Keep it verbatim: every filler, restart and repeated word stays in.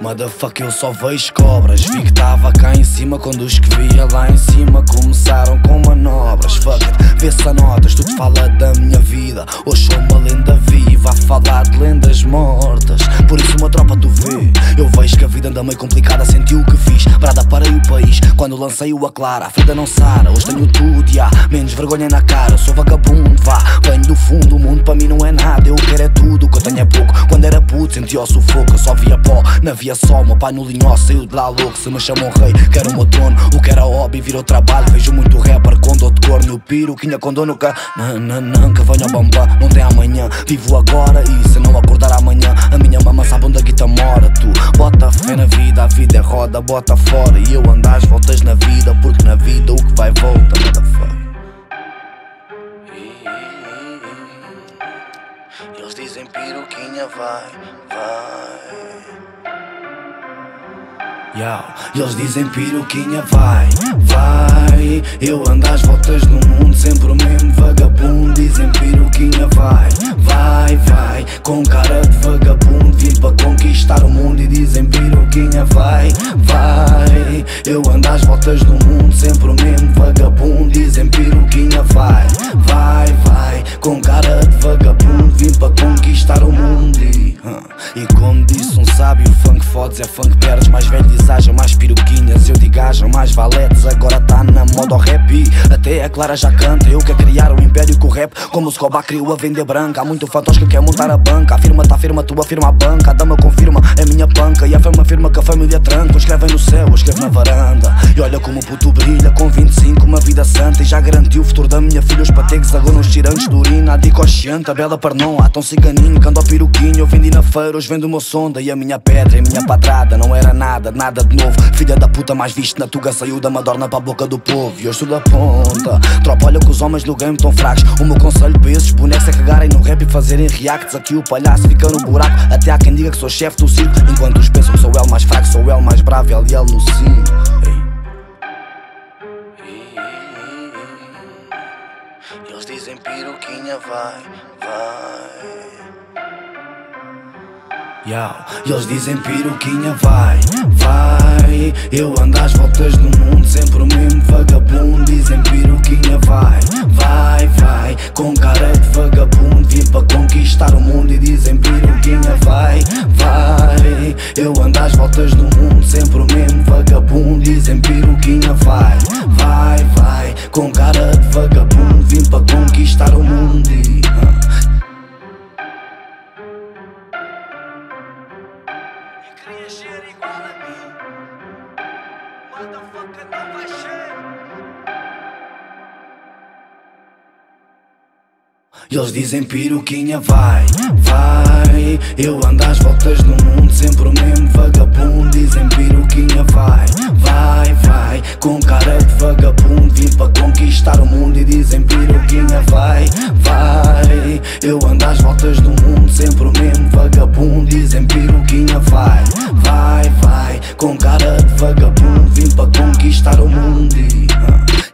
Motherfucker, eu só vejo cobras. Vi que tava cá em cima quando os que via lá em cima começaram com manobras. Fuck it, vê se anotas, tudo fala da minha vida. Hoje sou uma lenda viva a falar de lendas mortas. Por isso uma tropa tu vê, eu vejo que a vida anda meio complicada. Senti o que fiz, brada para o país. Quando lancei o Aclara, a vida não sara. Hoje tenho tudo e há menos vergonha na cara. Eu sou vagabundo, vá, venho do fundo. O mundo para mim não é nada, eu quero é tudo. O que eu tenho é pouco, quando era puto senti o sufoco. Eu só via pó, não via só, meu pai no linho saiu de lá louco. Se me chamam rei, quero o meu trono. O que era hobby virou trabalho. Vejo muito rapper com dor de corno. Piruquinha com dono que nananã, que venho a bombar, não tem amanhã. Vivo agora e se não acordar amanhã, a minha mama sabe onde a guita mora. Tu bota fé na vida, a vida é roda, bota fora. E eu ando às voltas na vida, porque na vida o que vai volta, motherfucker. Eles dizem Piruquinha vai, vai. Yeah. Eles dizem Piruquinha vai, vai. Eu ando às voltas no mundo, sempre o mesmo vagabundo. Dizem Piruquinha vai, vai, vai. Com cara de vagabundo, vim para conquistar o mundo. E dizem Piruquinha vai, vai. Eu ando às voltas no mundo, sempre o mesmo vagabundo. Dizem Piruquinha vai, vai, vai. Com cara de vagabundo, vim para conquistar o mundo. E, uh, e como disse um sábio, funk fodes é funk perdes, mais velho. Haja mais piruquinhas, eu digo haja mais valetes. Agora tá na moda o rap, até a Clara já canta. Eu quero criar um império com o rap, como o Skobar criou a vender branca. Há muito fantoche que quer montar a banca. A firma tá firma, tu afirma a banca. A dama confirma, é minha panca. E a fama afirma que a família tranca. Escrevem no céu, eu escrevo na varanda. E olha como o puto brilha, com vinte e cinco uma vida santa. E já garantiu o futuro da minha filha. Os pategues agora nos tirantes de urina. A dica oxianta, bela parnona, tão ciganinho que ando ao piruquinho. Eu vendi na feira, hoje vendo o meu sonda. E a minha pedra e a minha patrada não era nada, nada de novo. Filha da puta mais vista na tuga, saiu da madorna para a boca do povo. E eu estou da ponta. Tropa, olha que os homens do game tão fracos. O meu conselho para esses bonecos é cagarem no rap e fazerem reacts. Aqui o palhaço fica no buraco, até há quem diga que sou chefe do circo. Enquanto os pensam que sou eu mais fraco, sou eu mais bravo e ele no sim. Eles dizem Piruquinha vai, vai. Yeah. Eles dizem Piruquinha vai, vai. Eu ando às voltas no mundo, sempre o mesmo vagabundo. Dizem Piruquinha vai, vai, vai. Com cara de vagabundo, vim para conquistar o mundo. E dizem Piruquinha vai, vai. Eu ando às voltas no mundo, sempre o mesmo vagabundo. Dizem Piruquinha vai, vai, vai. Com cara de vagabundo, vim para conquistar o mundo. E, uh, queria ser igual a mim. Motherfucker, não vai ser. Eles dizem Piruquinha vai, vai. Eu ando às voltas no mundo, sempre o mesmo vagabundo. Dizem Piruquinha vai, vai, vai. Com cara de vagabundo, vim para conquistar o mundo. E dizem Piruquinha vai, vai. Eu ando às voltas no mundo, sempre o mesmo vagabundo. Dizem Piruquinha vai, vai, vai. Com cara de vagabundo, vim para conquistar o mundo. E, uh,